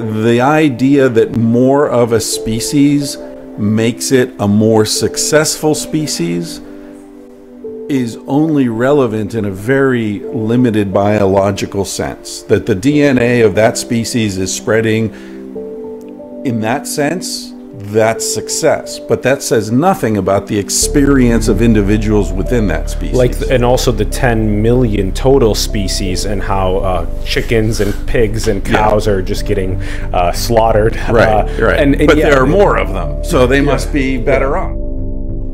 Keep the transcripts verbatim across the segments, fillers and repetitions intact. the idea that more of a species makes it a more successful species is only relevant in a very limited biological sense. That the D N A of that species is spreading, in that sense, that's success. But that says nothing about the experience of individuals within that species. Like, and also the ten million total species, and how uh, chickens and pigs and cows yeah. are just getting uh, slaughtered. Right, uh, right. And, and but yeah, there are more of them, so they yeah. must be better off.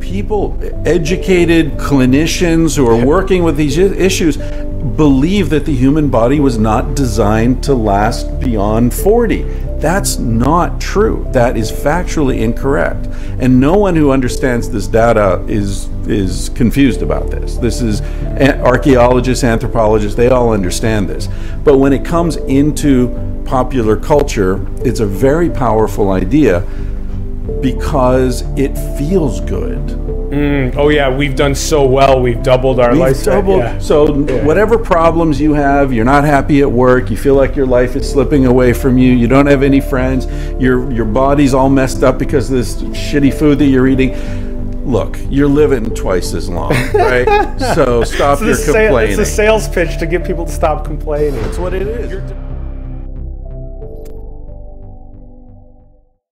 People, educated clinicians who are working with these issues, believe that the human body was not designed to last beyond forty. That's not true. That is factually incorrect. And no one who understands this data is is confused about this. This is archaeologists, anthropologists, they all understand this. But when it comes into popular culture, it's a very powerful idea, because it feels good. Mm, oh yeah, we've done so well. We've doubled our lifespan. Yeah. So yeah. whatever problems you have, you're not happy at work, you feel like your life is slipping away from you, you don't have any friends, your, your body's all messed up because of this shitty food that you're eating. Look, you're living twice as long, right? So stop your complaining. It's a sales pitch to get people to stop complaining. That's what it is. You're